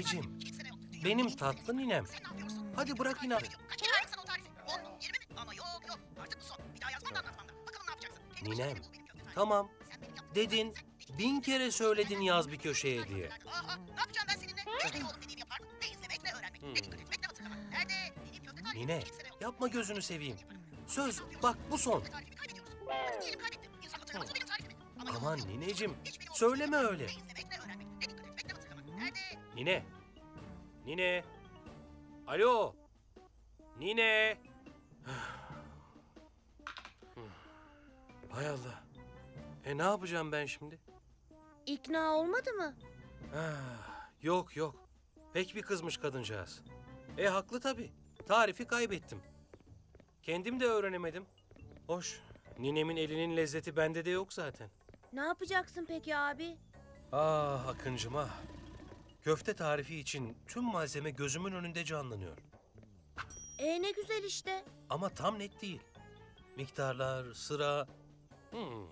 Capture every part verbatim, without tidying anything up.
Anneciğim, benim tatlı ninem. Hadi bırak inanı. Ninem, tamam. Dedin, bin kere söyledin yaz bir köşeye diye. Ne yapacağım ben seninle? Ne izlemek, ne öğrenmek, ne dikkat etmek, ne hatırlamak. Nerede? Nine, yapma gözünü seveyim. Söz, bak bu son. Aman nineciğim, söyleme öyle. Nine, Nine, alo, Nine. Hay Allah, e ne yapacağım ben şimdi? İkna olmadı mı? Ah, yok yok, pek bir kızmış kadıncağız. E haklı tabii, tarifi kaybettim. Kendim de öğrenemedim. Hoş, ninemin elinin lezzeti bende de yok zaten. Ne yapacaksın peki abi? Ah Akıncıma. Köfte tarifi için tüm malzeme gözümün önünde canlanıyor. E ne güzel işte. Ama tam net değil. Miktarlar, sıra... Hmm.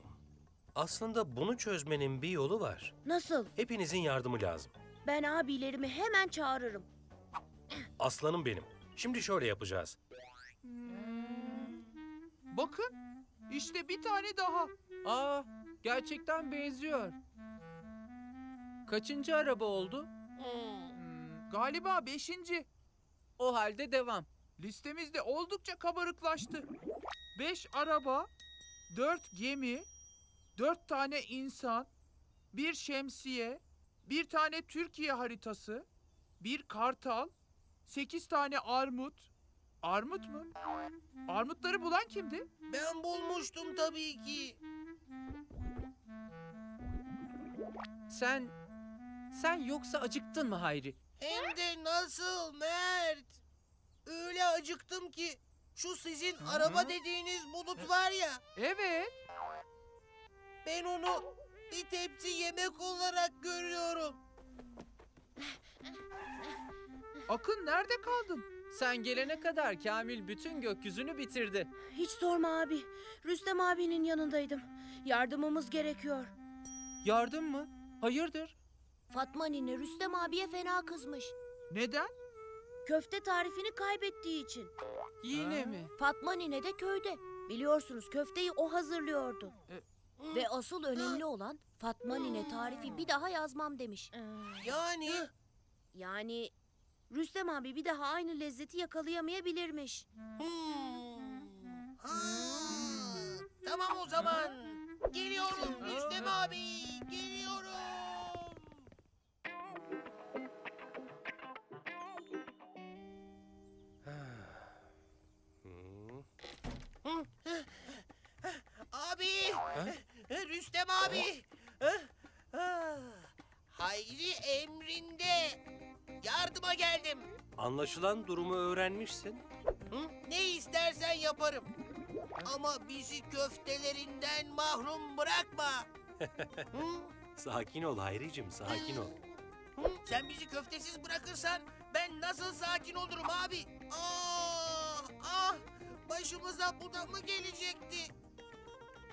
Aslında bunu çözmenin bir yolu var. Nasıl? Hepinizin yardımı lazım. Ben abilerimi hemen çağırırım. Aslanım benim. Şimdi şöyle yapacağız. Bakın, işte bir tane daha. Aa, gerçekten benziyor. Kaçıncı araba oldu? Hmm, galiba beşinci. O halde devam. Listemiz de oldukça kabarıklaştı. Beş araba, dört gemi, dört tane insan, bir şemsiye, bir tane Türkiye haritası, bir kartal, sekiz tane armut. Armut mu? Armutları bulan kimdi? Ben bulmuştum tabii ki. Sen, sen yoksa acıktın mı Hayri? Hem de nasıl Mert? Öyle acıktım ki şu sizin Hı-hı. araba dediğiniz bulut var ya. Evet. Ben onu bir tepsi yemek olarak görüyorum. Akın nerede kaldın? Sen gelene kadar Kamil bütün gökyüzünü bitirdi. Hiç sorma abi. Rüstem abinin yanındaydım. Yardımımız gerekiyor. Yardım mı? Hayırdır? Fatma nine Rüstem abiye fena kızmış. Neden? Köfte tarifini kaybettiği için. Yine ha. mi? Fatma nine de köyde. Biliyorsunuz köfteyi o hazırlıyordu. E Ve asıl önemli olan Fatma nine tarifi bir daha yazmam demiş. Yani? Yani... Rüstem abi bir daha aynı lezzeti yakalayamayabilirmiş. Hmm. Hmm. Tamam o zaman. Geliyorum Rüstem abi. Geliyorum. Abi. Rüstem abi. Hayri emrinde. Yardıma geldim. Anlaşılan durumu öğrenmişsin. Hı? Ne istersen yaparım. Ama bizi köftelerinden mahrum bırakma. Sakin ol Hayricim, sakin ol. Sen bizi köftesiz bırakırsan ben nasıl sakin olurum abi? Ah, ah, başımıza bu da mı gelecekti?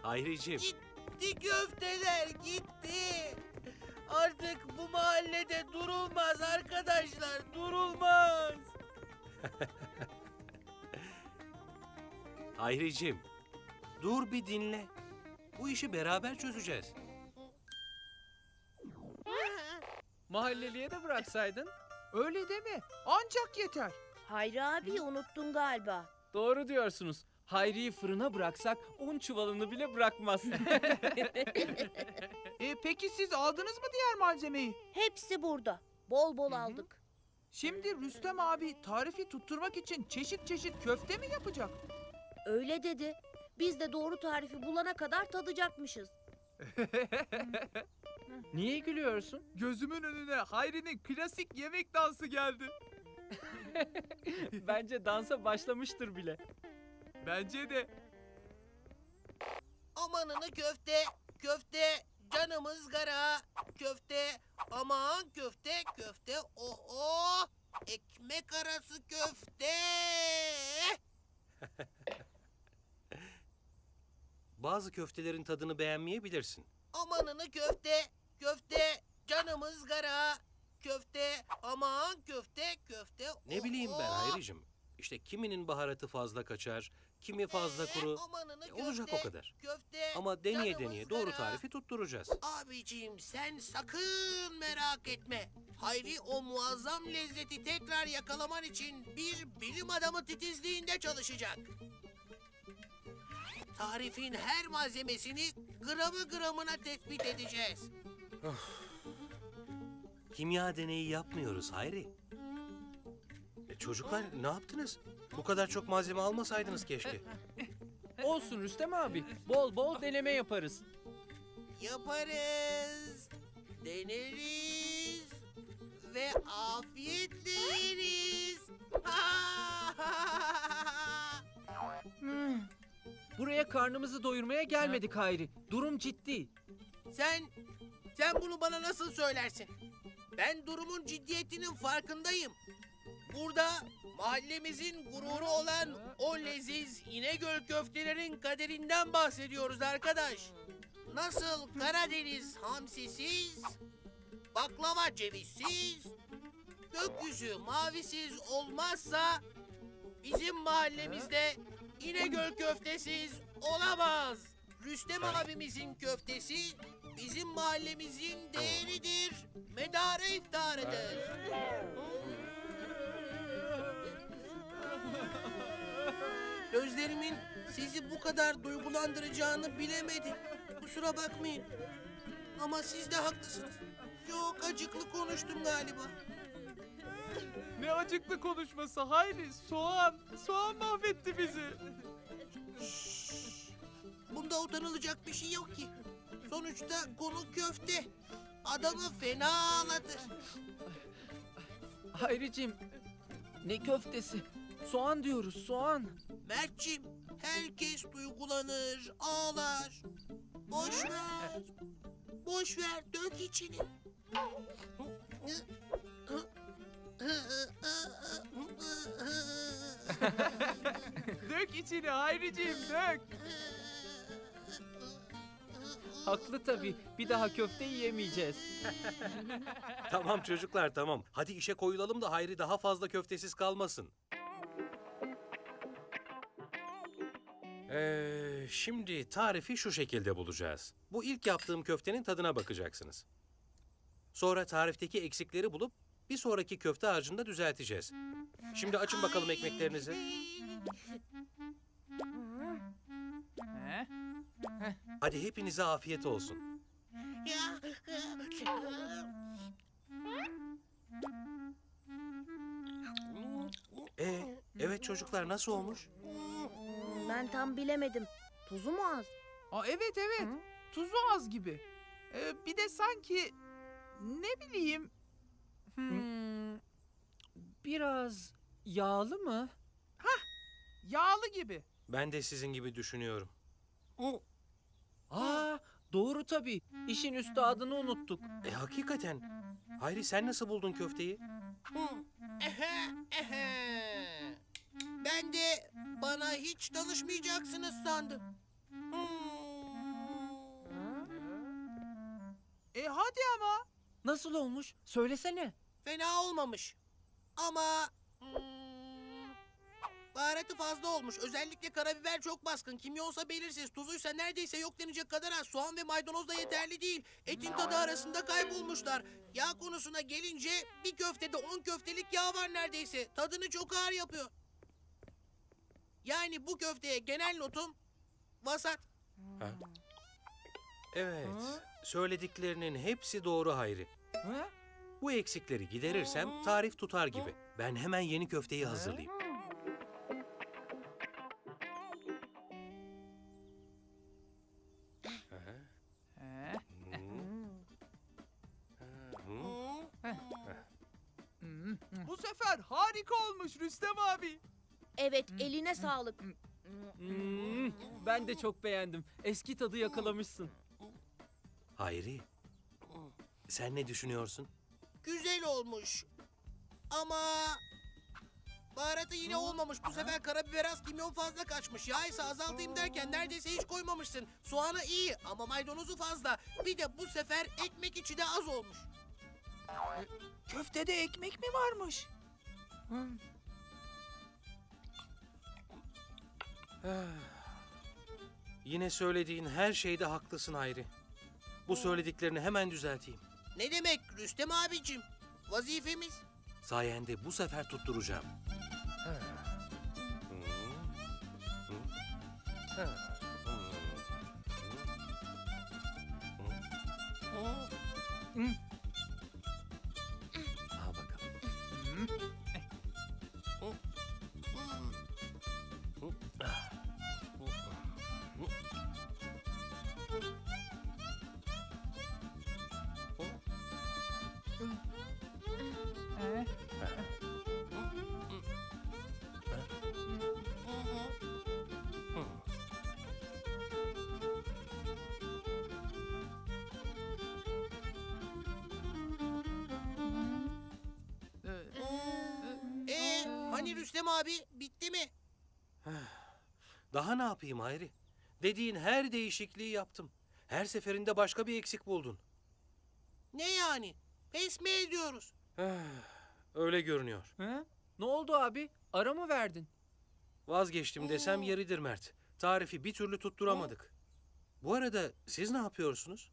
Hayricim. Gitti köfteler, gitti. Artık bu mahallede durulmaz arkadaşlar, durulmaz. Hayricim, dur bir dinle. Bu işi beraber çözeceğiz. Mahalleliye de bıraksaydın. Öyle deme, ancak yeter. Hayri abi unuttun galiba. Doğru diyorsunuz. Hayri'yi fırına bıraksak un çuvalını bile bırakmaz. E, peki siz aldınız mı diğer malzemeyi? Hepsi burada. Bol bol Hı-hı. aldık. Şimdi Rüstem abi tarifi tutturmak için çeşit çeşit köfte mi yapacak? Öyle dedi. Biz de doğru tarifi bulana kadar tadacakmışız. Niye gülüyorsun? Gözümün önüne Hayri'nin klasik yemek dansı geldi. Bence dansa başlamıştır bile. Bence de. Amanını köfte, köfte, canımız gara, köfte, aman köfte, köfte, oh oh, ekmek arası köfte. Bazı köftelerin tadını beğenmeyebilirsin. Amanını köfte, köfte, canımız gara, köfte, aman köfte, köfte. Ne bileyim ben Hayricim. İşte kiminin baharatı fazla kaçar, kimi fazla kuru. Amanını, köfte, olacak o kadar. Köfte, ama deneye deneye doğru tarifi tutturacağız. Abiciğim sen sakın merak etme. Hayri o muazzam lezzeti tekrar yakalaman için bir bilim adamı titizliğinde çalışacak. Tarifin her malzemesini gramı gramına tespit edeceğiz. Kimya deneyi yapmıyoruz Hayri. E çocuklar ne yaptınız? Bu kadar çok malzeme almasaydınız keşke. Olsun Rüstem abi. Bol bol deneme yaparız. Yaparız. Deneriz. Ve afiyetle yeriz. Buraya karnımızı doyurmaya gelmedik Hayri. Durum ciddi. Sen, sen bunu bana nasıl söylersin? Ben durumun ciddiyetinin farkındayım. Burada mahallemizin gururu olan o leziz İnegöl köftelerin kaderinden bahsediyoruz arkadaş. Nasıl Karadeniz hamsisiz, baklava cevizsiz, gökyüzü mavisiz olmazsa bizim mahallemizde İnegöl köftesiz olamaz. Rüstem abimizin köftesi bizim mahallemizin değeridir, medara iftarıdır. Gözlerimin sizi bu kadar duygulandıracağını bilemedim. Kusura bakmayın. Ama siz de haklısınız. Çok acıklı konuştum galiba. Ne acıklı konuşması Hayri. Soğan. Soğan mahvetti bizi. Şşş. Bunda utanılacak bir şey yok ki. Sonuçta konu köfte. Adamı fena ağlatır. Hayriciğim. Ne köftesi? Soğan diyoruz, soğan. Mert'ciğim, herkes duygulanır, ağlar. Boş ver. Boş ver, dök içini. Dök içini Hayriciğim, dök. Haklı tabii. Bir daha köfte yiyemeyeceğiz. Tamam çocuklar, tamam. Hadi işe koyulalım da Hayri daha fazla köftesiz kalmasın. Ee, şimdi tarifi şu şekilde bulacağız. Bu ilk yaptığım köftenin tadına bakacaksınız. Sonra tarifteki eksikleri bulup bir sonraki köfte harcında düzelteceğiz. Şimdi açın bakalım ekmeklerinizi. Hadi hepinize afiyet olsun. Ee, evet çocuklar, nasıl olmuş? Ben tam bilemedim. Tuzu mu az? Aa, evet evet. Hı? Tuzu az gibi. Ee, bir de sanki ne bileyim. Hmm, biraz yağlı mı? Hah, yağlı gibi. Ben de sizin gibi düşünüyorum. O. Aa, doğru tabii. İşin üstadını unuttuk. E, hakikaten. Hayri sen nasıl buldun köfteyi? Ben de bana hiç danışmayacaksınız sandım. Hmm. E hadi ama. Nasıl olmuş? Söylesene. Fena olmamış. Ama hmm, baharatı fazla olmuş. Özellikle karabiber çok baskın. Kimyonsa belirsiz. Tuzuysa neredeyse yok denecek kadar az. Soğan ve maydanoz da yeterli değil. Etin tadı arasında kaybolmuşlar. Yağ konusuna gelince bir köftede on köftelik yağ var neredeyse. Tadını çok ağır yapıyor. Yani bu köfteye genel notum vasat. Ha. Evet, ha? Söylediklerinin hepsi doğru Hayri. Ha? Bu eksikleri giderirsem tarif tutar gibi. Ben hemen yeni köfteyi hazırlayayım. Bu sefer harika olmuş Rüstem abi. Evet, eline sağlık. Hmm, ben de çok beğendim. Eski tadı yakalamışsın. Hayri, sen ne düşünüyorsun? Güzel olmuş. Ama baharatı yine olmamış. Bu sefer karabiber az, kimyon fazla kaçmış. Yağ ise azaltayım derken neredeyse hiç koymamışsın. Soğanı iyi ama maydanozu fazla. Bir de bu sefer ekmek içi de az olmuş. Köftede ekmek mi varmış? Hmm. Yine söylediğin her şeyde haklısın Hayri. Bu söylediklerini hemen düzelteyim. Ne demek Rüstem abicim? Vazifemiz. Sayende bu sefer tutturacağım. Ha. Ha. Ha. Hani Rüstem abi, bitti mi? Daha ne yapayım Hayri? Dediğin her değişikliği yaptım. Her seferinde başka bir eksik buldun. Ne yani? Pes mi ediyoruz? Öyle görünüyor. He? Ne oldu abi? Ara mı verdin? Vazgeçtim desem yeridir Mert. Tarifi bir türlü tutturamadık. Bu arada siz ne yapıyorsunuz?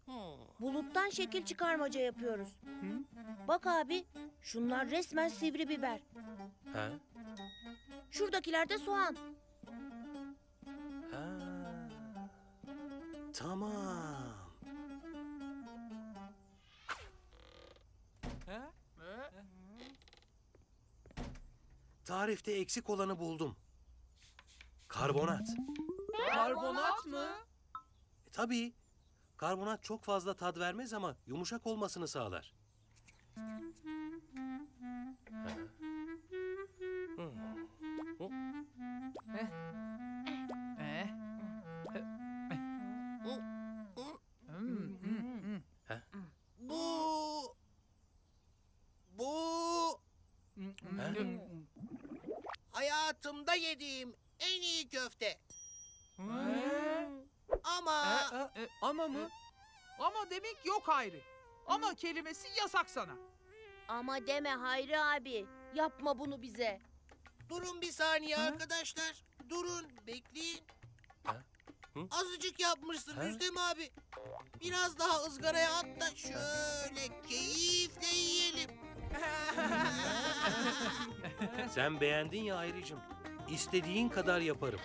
Buluttan şekil çıkarmaca yapıyoruz. Hı? Bak abi, şunlar resmen sivri biber. Ha? Şuradakiler de soğan. Ha. Tamam. Ha? Ha? Tarifte eksik olanı buldum. Karbonat. Karbonat mı? E, tabii. Karbonat çok fazla tad vermez ama yumuşak olmasını sağlar. Bu, bu, hayatımda yediğim en iyi köfte. Ama, ama mı? Ama demek yok Hayri. Ama kelimesi yasak sana. Ama deme Hayri abi. Yapma bunu bize. Durun bir saniye ha? Arkadaşlar. Durun, bekleyin. Ha? Azıcık yapmışsın ha? Rüstem abi. Biraz daha ızgaraya at da şöyle keyifle yiyelim. Sen beğendin ya Hayricim. İstediğin kadar yaparım.